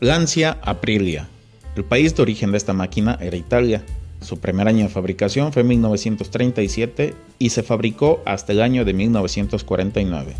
Lancia Aprilia. El país de origen de esta máquina era Italia. Su primer año de fabricación fue 1937 y se fabricó hasta el año de 1949.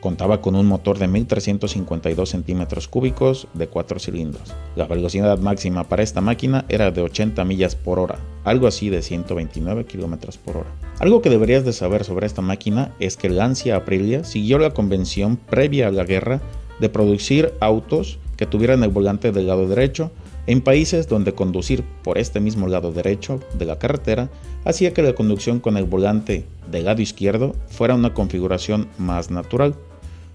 Contaba con un motor de 1.352 centímetros cúbicos de 4 cilindros. La velocidad máxima para esta máquina era de 80 millas por hora, algo así de 129 kilómetros por hora. Algo que deberías de saber sobre esta máquina es que Lancia Aprilia siguió la convención previa a la guerra de producir autos que tuvieran el volante del lado derecho en países donde conducir por este mismo lado derecho de la carretera hacía que la conducción con el volante del lado izquierdo fuera una configuración más natural,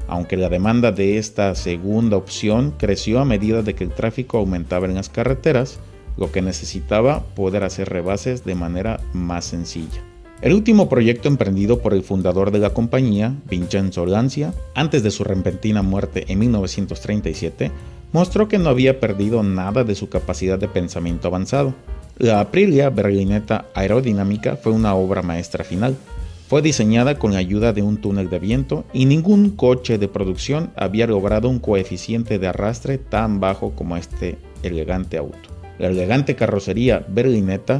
aunque la demanda de esta segunda opción creció a medida de que el tráfico aumentaba en las carreteras, lo que necesitaba poder hacer rebases de manera más sencilla. El último proyecto emprendido por el fundador de la compañía, Vincenzo Lancia, antes de su repentina muerte en 1937, mostró que no había perdido nada de su capacidad de pensamiento avanzado. La Aprilia Berlinetta Aerodinámica fue una obra maestra final. Fue diseñada con la ayuda de un túnel de viento y ningún coche de producción había logrado un coeficiente de arrastre tan bajo como este elegante auto. La elegante carrocería Berlinetta,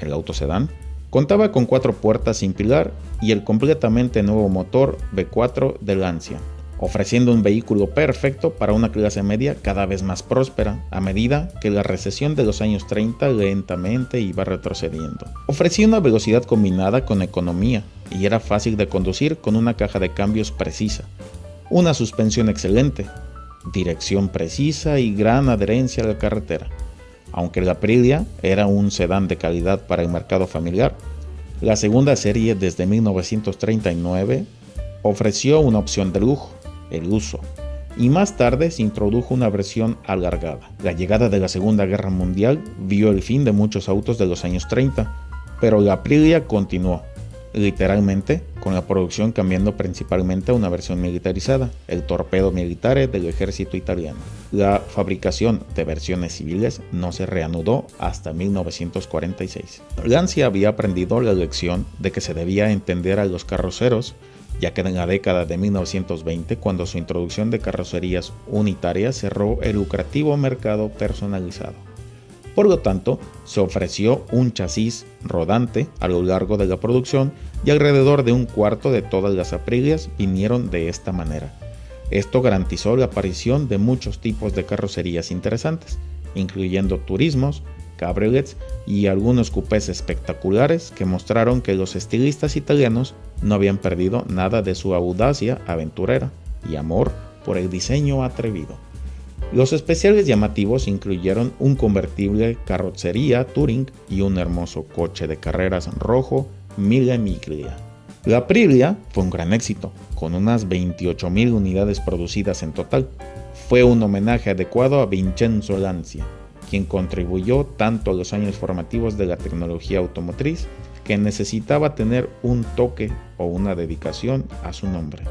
el autosedán, contaba con 4 puertas sin pilar y el completamente nuevo motor V4 de Lancia, ofreciendo un vehículo perfecto para una clase media cada vez más próspera a medida que la recesión de los años 30 lentamente iba retrocediendo. Ofrecía una velocidad combinada con economía y era fácil de conducir con una caja de cambios precisa, una suspensión excelente, dirección precisa y gran adherencia a la carretera. Aunque la Aprilia era un sedán de calidad para el mercado familiar, la segunda serie desde 1939 ofreció una opción de lujo, el Lusso, y más tarde se introdujo una versión alargada. La llegada de la Segunda Guerra Mundial vio el fin de muchos autos de los años 30, pero la Aprilia continuó, literalmente, con la producción cambiando principalmente a una versión militarizada, el torpedo militare del ejército italiano. La fabricación de versiones civiles no se reanudó hasta 1946. Lancia había aprendido la lección de que se debía entender a los carroceros, ya que en la década de 1920, cuando su introducción de carrocerías unitarias cerró el lucrativo mercado personalizado. Por lo tanto, se ofreció un chasis rodante a lo largo de la producción y alrededor de un cuarto de todas las Aprilias vinieron de esta manera. Esto garantizó la aparición de muchos tipos de carrocerías interesantes, incluyendo turismos, cabriolets y algunos cupés espectaculares que mostraron que los estilistas italianos no habían perdido nada de su audacia aventurera y amor por el diseño atrevido. Los especiales llamativos incluyeron un convertible carrocería Touring y un hermoso coche de carreras rojo Mille Miglia. La Aprilia fue un gran éxito, con unas 28.000 unidades producidas en total. Fue un homenaje adecuado a Vincenzo Lancia, quien contribuyó tanto a los años formativos de la tecnología automotriz que necesitaba tener un toque o una dedicación a su nombre.